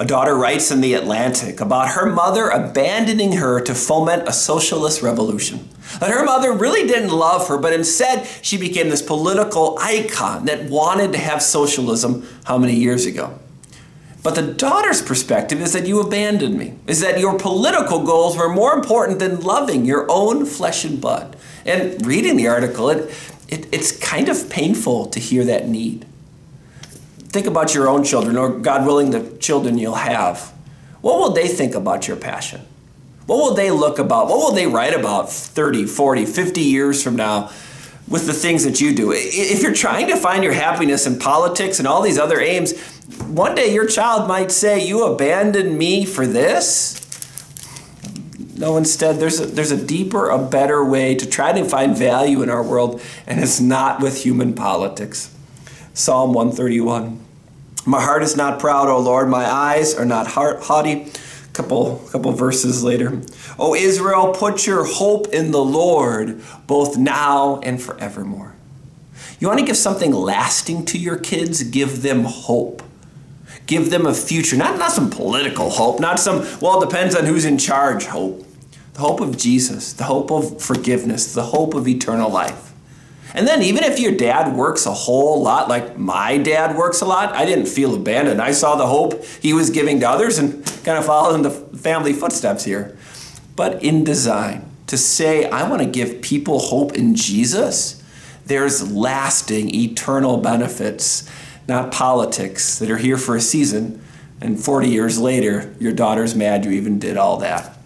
A daughter writes in The Atlantic about her mother abandoning her to foment a socialist revolution. That her mother really didn't love her, but instead she became this political icon that wanted to have socialism how many years ago. But the daughter's perspective is that you abandoned me, is that your political goals were more important than loving your own flesh and blood. And reading the article, it's kind of painful to hear that need. Think about your own children, or God willing, the children you'll have. What will they think about your passion? What will they look about? What will they write about 30, 40, 50 years from now with the things that you do? If you're trying to find your happiness in politics and all these other aims, one day your child might say, "You abandoned me for this?" No, instead, there's a deeper, a better way to try to find value in our world, and it's not with human politics. Psalm 131. My heart is not proud, O Lord, my eyes are not haughty. Couple verses later. O Israel, put your hope in the Lord, both now and forevermore. You want to give something lasting to your kids? Give them hope. Give them a future, not some political hope, not some, well, it depends on who's in charge hope. The hope of Jesus, the hope of forgiveness, the hope of eternal life. And then even if your dad works a whole lot, like my dad works a lot, I didn't feel abandoned. I saw the hope he was giving to others and kind of followed in the family footsteps here. But in design, to say, I want to give people hope in Jesus, there's lasting, eternal benefits, not politics that are here for a season, and 40 years later, your daughter's mad you even did all that.